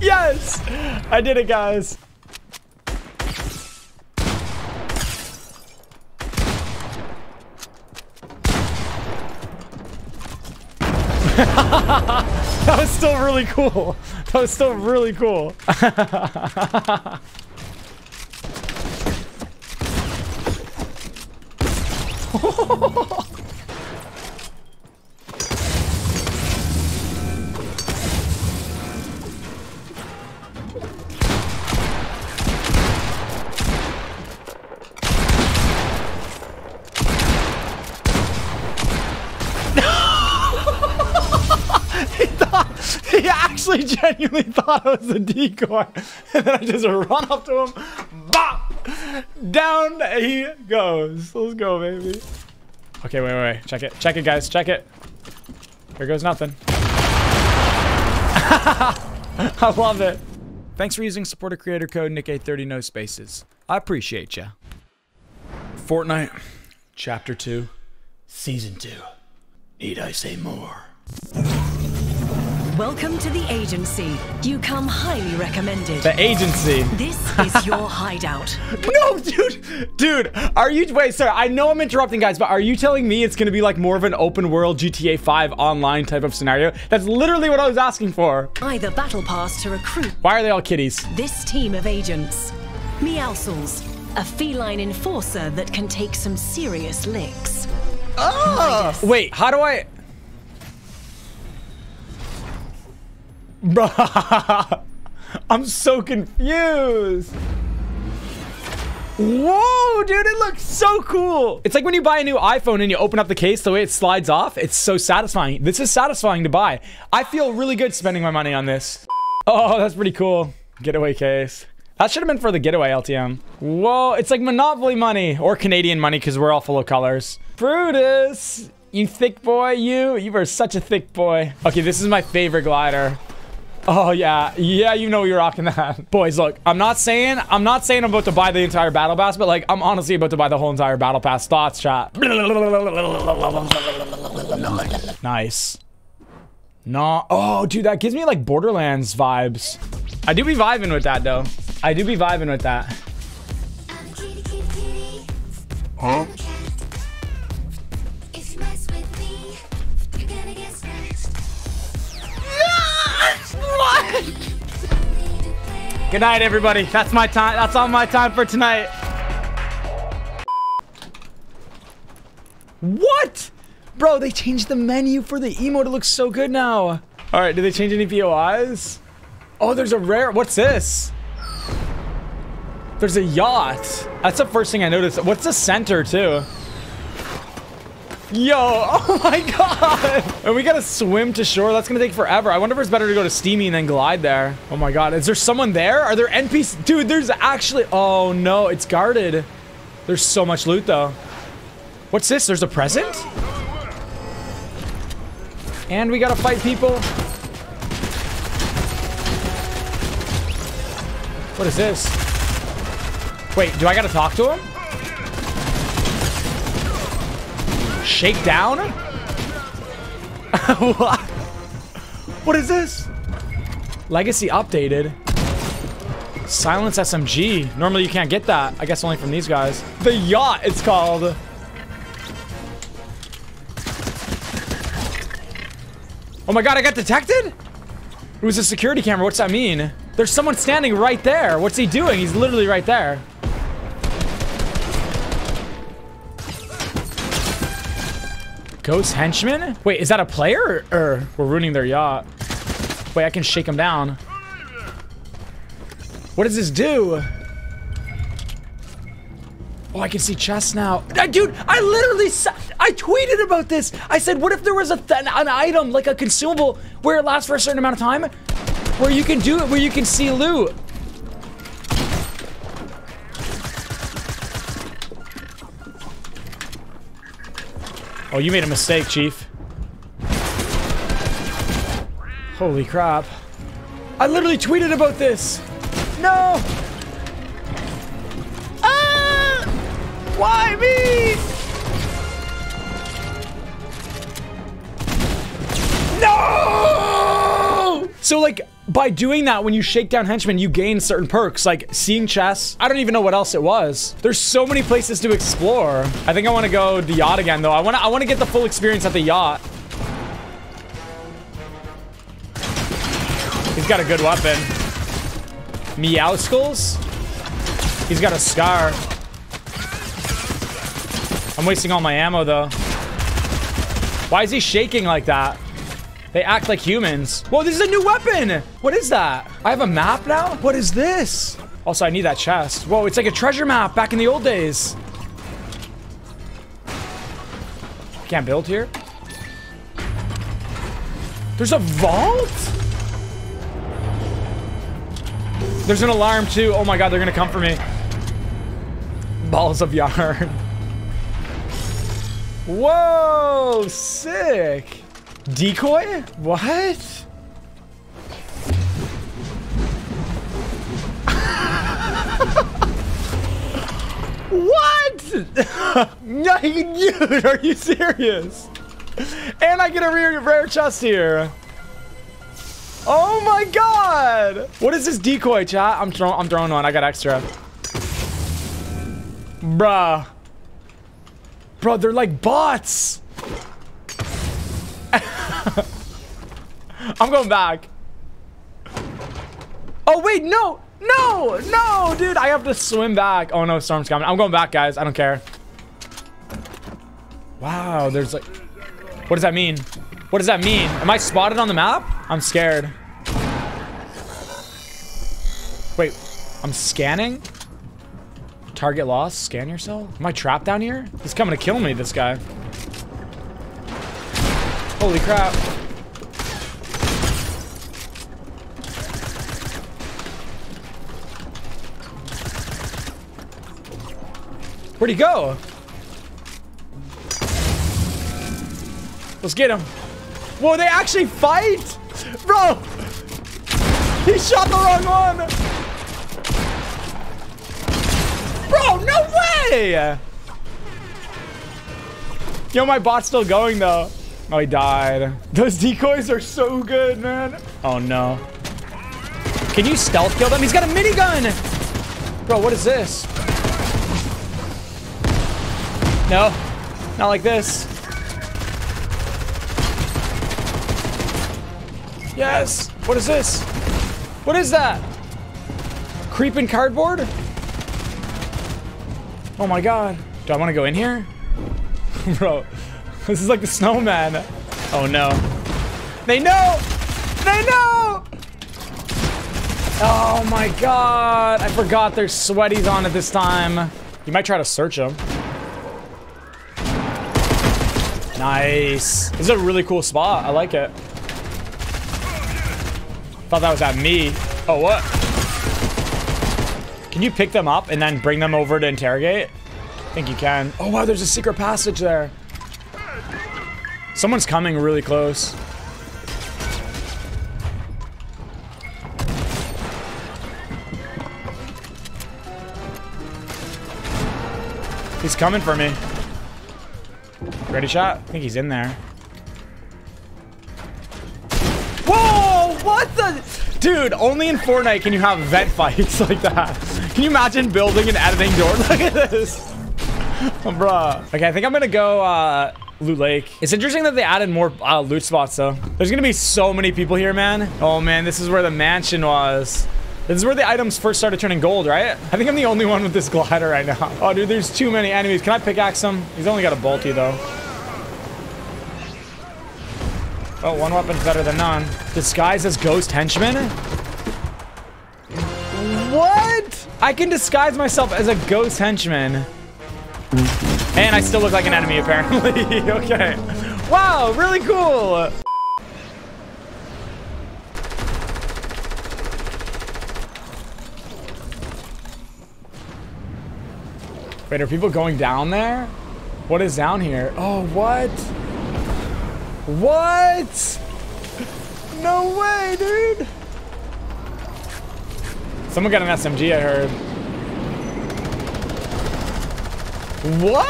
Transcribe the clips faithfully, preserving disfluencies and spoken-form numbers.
Yes! I did it, guys. That was still really cool. That was still really cool. I genuinely thought I was a decoy, and then I just run up to him, bop, down he goes. Let's go, baby. Okay, wait, wait, wait. Check it, check it, guys, check it. Here goes nothing. I love it. Thanks for using supporter creator code Nick A thirty no spaces. I appreciate ya. Fortnite, Chapter two, Season two. Need I say more? Welcome to The Agency. You come highly recommended. The Agency. This is your hideout. No, dude. Dude, are you... Wait, sorry. I know I'm interrupting, guys, but are you telling me it's going to be like more of an open world G T A five online type of scenario? That's literally what I was asking for. Either battle pass to recruit. Why are they all kitties? This team of agents. Meowscles, a feline enforcer that can take some serious licks. Oh. Midas. Wait, how do I... Bruh, I'm so confused. Whoa, dude, it looks so cool. It's like when you buy a new iPhone and you open up the case, the way it slides off, it's so satisfying. This is satisfying to buy. I feel really good spending my money on this. Oh, that's pretty cool. Getaway case. That should have been for the getaway L T M. Whoa, it's like Monopoly money or Canadian money because we're all full of colors. Brutus, you thick boy, you. You are such a thick boy. Okay, this is my favorite glider. Oh yeah, yeah, you know you're rocking that. Boys, look, I'm not saying, I'm not saying I'm about to buy the entire battle pass, but like, I'm honestly about to buy the whole entire battle pass. Thoughts, chat. Nice. No, oh dude, that gives me like Borderlands vibes. I do be vibing with that though. I do be vibing with that. Huh? Good night, everybody. That's my time. That's all my time for tonight. What? Bro, they changed the menu for the emote. It looks so good now. All right, did they change any P O Is? Oh, there's a rare. What's this? There's a yacht. That's the first thing I noticed. What's the center, too? Yo, oh my god. And we gotta swim to shore. That's gonna take forever. I wonder if it's better to go to Steamy and then glide there. Oh my god, is there someone there? Are there N P Cs? Dude, there's actually... Oh no, it's guarded. There's so much loot though. What's this? There's a present? And we gotta fight people. What is this? Wait, do I gotta talk to him? Shakedown? What? What is this? Legacy updated. Silence S M G. Normally you can't get that. I guess only from these guys. The Yacht, it's called. Oh my god, I got detected? It was a security camera. What's that mean? There's someone standing right there. What's he doing? He's literally right there. Ghost henchman? Wait, is that a player? Or, or we're ruining their yacht. Wait, I can shake him down. What does this do? Oh, I can see chests now. Uh, dude, I literally saw, I tweeted about this. I said, what if there was a th an item like a consumable where it lasts for a certain amount of time, where you can do it, where you can see loot. Oh, you made a mistake, Chief. Holy crap. I literally tweeted about this. No! Ah! Why me? No! So like by doing that, when you shake down henchmen, you gain certain perks like seeing chests. I don't even know what else it was. There's so many places to explore. I think I want to go the yacht again though. I want to I want to get the full experience at the yacht. He's got a good weapon. Meowscles. He's got a SCAR. I'm wasting all my ammo though. Why is he shaking like that? They act like humans. Whoa, this is a new weapon. What is that? I have a map now? What is this? Also, I need that chest. Whoa, it's like a treasure map back in the old days. I can't build here. There's a vault? There's an alarm too. Oh my God, they're gonna come for me. Balls of yarn. Whoa, sick. Decoy? What? What? No, dude, are you serious? And I get a rare, rare chest here. Oh my God. What is this decoy, chat? I'm, throw I'm throwing one. I got extra. Bruh. Bro, they're like bots. I'm going back. Oh, wait, no, no, no, dude. I have to swim back. Oh, no, storm's coming. I'm going back, guys. I don't care. Wow, there's like... What does that mean? What does that mean? Am I spotted on the map? I'm scared. Wait, I'm scanning? Target lost? Scan yourself? Am I trapped down here? He's coming to kill me, this guy. Holy crap. Where'd he go? Let's get him. Whoa, they actually fight? Bro! He shot the wrong one! Bro, no way! Yo, my bot's still going though. Oh, he died. Those decoys are so good, man. Oh, no. Can you stealth kill them? He's got a minigun. Bro, what is this? No, not like this. Yes. What is this? What is that? Creeping cardboard? Oh, my God. Do I want to go in here? Bro. This is like the snowman. Oh no. They know! They know! Oh my God. I forgot there's sweaties on it this time. You might try to search them. Nice. This is a really cool spot. I like it. Thought that was at me. Oh, what? Can you pick them up and then bring them over to interrogate? I think you can. Oh wow, there's a secret passage there. Someone's coming really close. He's coming for me. Ready shot? I think he's in there. Whoa! What the? Dude, only in Fortnite can you have vent fights like that. Can you imagine building an editing door? Look at this. Oh, bruh. Okay, I think I'm gonna go, uh... Loot Lake. It's interesting that they added more uh, loot spots though. There's gonna be so many people here, man. Oh man, this is where the mansion was. This is where the items first started turning gold, right? I think I'm the only one with this glider right now. Oh dude, there's too many enemies. Can I pickaxe him? He's only got a bolty though. Oh, one weapon's better than none. Disguise as ghost henchman? What? I can disguise myself as a ghost henchman. And I still look like an enemy, apparently. Okay. Wow, really cool. Wait, are people going down there? What is down here? Oh, what? What? No way, dude. Someone got an S M G, I heard. What?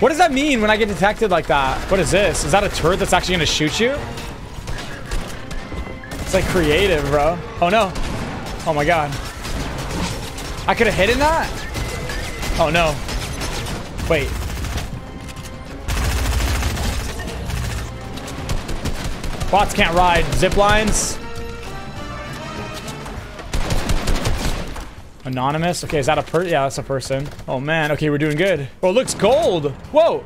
What does that mean when I get detected like that? What is this? Is that a turret that's actually going to shoot you? It's like creative, bro. Oh, no. Oh, my God. I could have hidden that? Oh, no. Wait. Bots can't ride zip lines. Anonymous. Okay, is that a per? Yeah, that's a person. Oh, man. Okay, we're doing good. Oh, it looks gold. Whoa.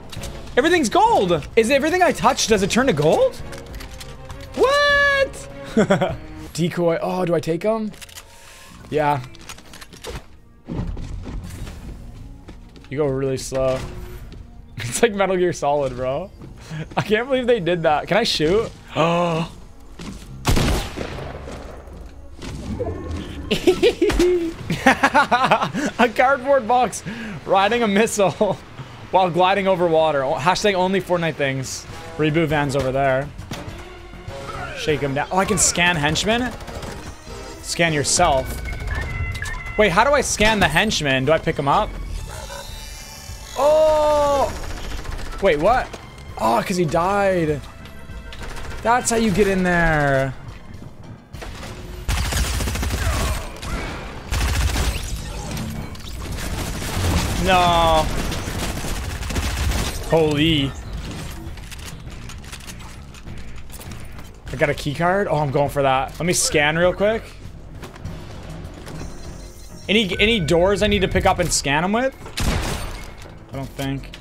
Everything's gold. Is everything I touch, does it turn to gold? What? Decoy. Oh, do I take him? Yeah. You go really slow. It's like Metal Gear Solid, bro. I can't believe they did that. Can I shoot? Oh. A cardboard box riding a missile while gliding over water. Hashtag only Fortnite things. Reboot van's over there. Shake him down. Oh, I can scan henchmen? Scan yourself. Wait, how do I scan the henchman? Do I pick him up? Oh! Wait, what? Oh, because he died. That's how you get in there. No. Holy. I got a key card. Oh, I'm going for that. Let me scan real quick. Any any doors I need to pick up and scan them with? I don't think.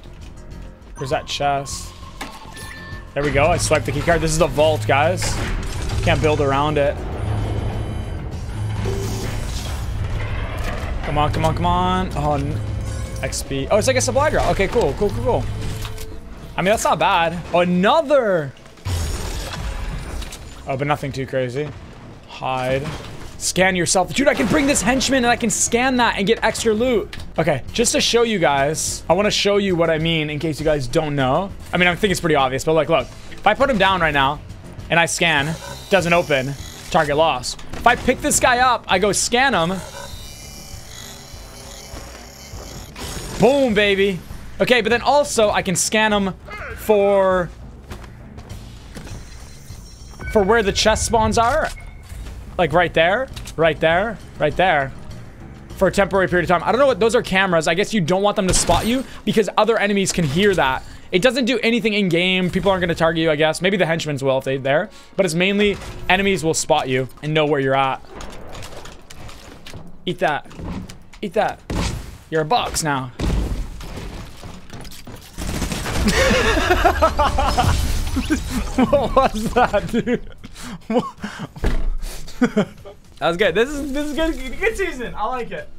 Where's that chest? There we go. I swiped the key card. This is the vault, guys. Can't build around it. Come on, come on, come on. Oh, X P. Oh, it's like a supply drop. Okay, cool, cool, cool, cool. I mean, that's not bad. Another. Oh, but nothing too crazy. Hide. Scan yourself. Dude, I can bring this henchman and I can scan that and get extra loot. Okay, just to show you guys, I want to show you what I mean in case you guys don't know. I mean, I think it's pretty obvious, but like, look. If I put him down right now and I scan, doesn't open, target lost. If I pick this guy up, I go scan him. Boom, baby. Okay, but then also I can scan them for for where the chest spawns are, like right there, right there, right there, for a temporary period of time. I don't know what those are. Cameras. I guess you don't want them to spot you because other enemies can hear that. It doesn't do anything in game. People aren't going to target you. I guess maybe the henchmen will if they're there, but it's mainly enemies will spot you and know where you're at. Eat that. Eat that. You're a box now. What was that, dude? That was good. This is this is good. Good season. I like it.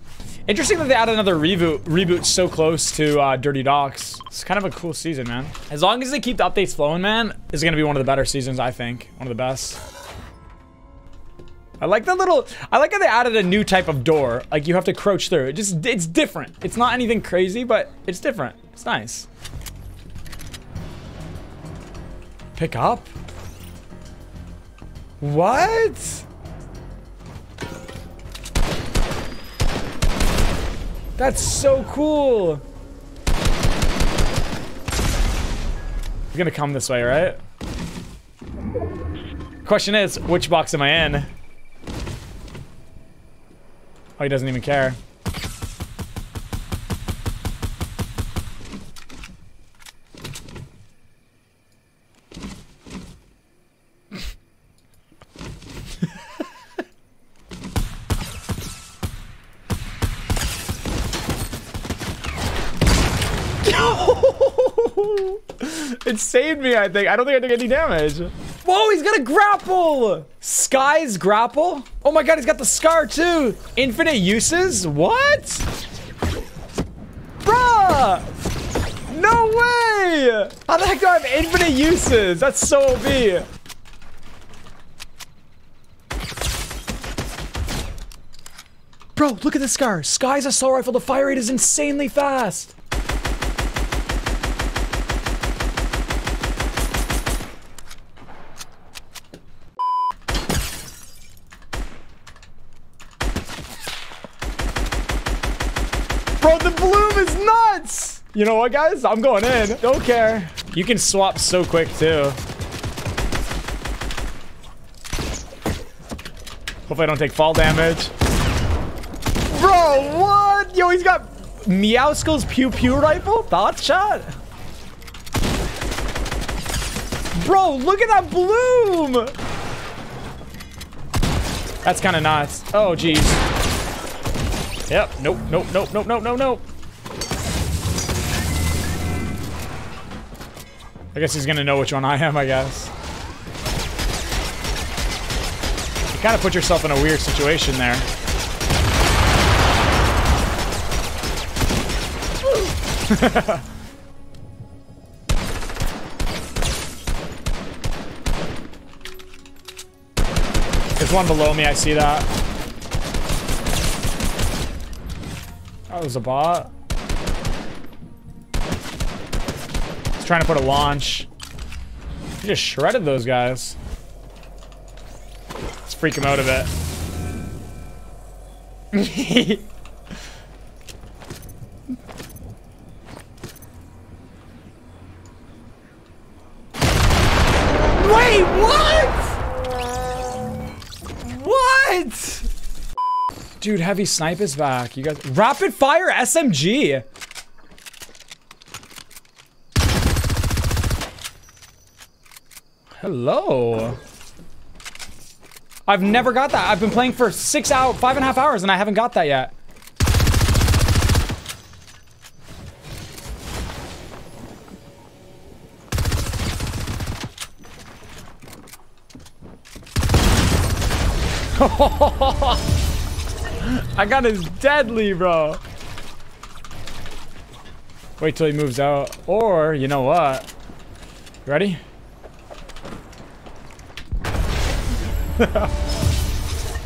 Interesting that they added another reboot reboot so close to uh, Dirty Docks. It's kind of a cool season, man. As long as they keep the updates flowing, man, it's gonna be one of the better seasons, I think. One of the best. I like that little. I like how they added a new type of door. Like you have to crouch through. It just it's different. It's not anything crazy, but it's different. It's nice. Pick up? What? That's so cool. You're gonna come this way, right? Question is, which box am I in? Oh, he doesn't even care. It saved me, I think. I don't think I took any damage. Whoa, he's got a grapple! Sky's grapple? Oh my God, he's got the SCAR too! Infinite uses? What? Bruh! No way! How the heck do I have infinite uses? That's so O P. Bro, look at the SCAR. Sky's assault rifle. The fire rate is insanely fast. Bro, the bloom is nuts! You know what, guys? I'm going in. Don't care. You can swap so quick, too. Hopefully I don't take fall damage. Bro, what? Yo, he's got Meowscles's Pew Pew Rifle? Thought shot? Bro, look at that bloom! That's kind of nice. Oh, jeez. Yep. Nope, nope, nope, nope, nope, nope, nope. I guess he's gonna know which one I am, I guess. You kind of put yourself in a weird situation there. There's one below me, I see that. That was a bot. Trying to put a launch. He just shredded those guys. Let's freak him out of it. Wait, what? What? Dude, heavy snipe is back. You guys, rapid fire S M G. Hello. I've never got that. I've been playing for six out, five and a half hours, and I haven't got that yet. I got his deadly, bro. Wait till he moves out, or you know what? Ready?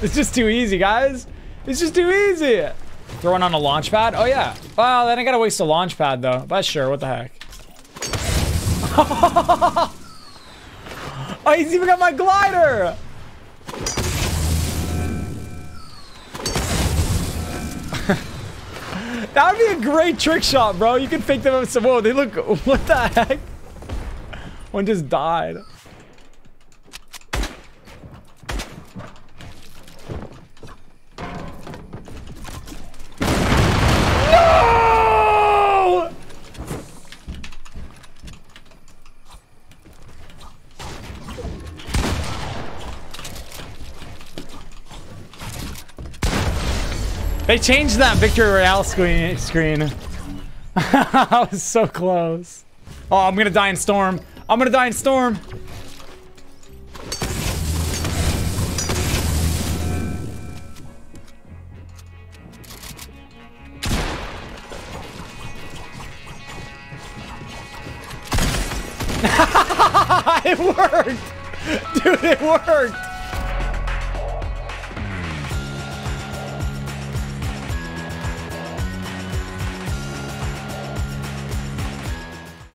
It's just too easy, guys. It's just too easy. Throwing on a launch pad? Oh, yeah. Well, then I gotta waste a launch pad, though. But sure, what the heck. Oh, he's even got my glider. That would be a great trick shot, bro. You can fake them up with some... Whoa, they look... What the heck? One just died. They changed that Victory Royale screen. screen. I was so close. Oh, I'm gonna die in storm. I'm gonna die in storm. It worked. Dude, it worked.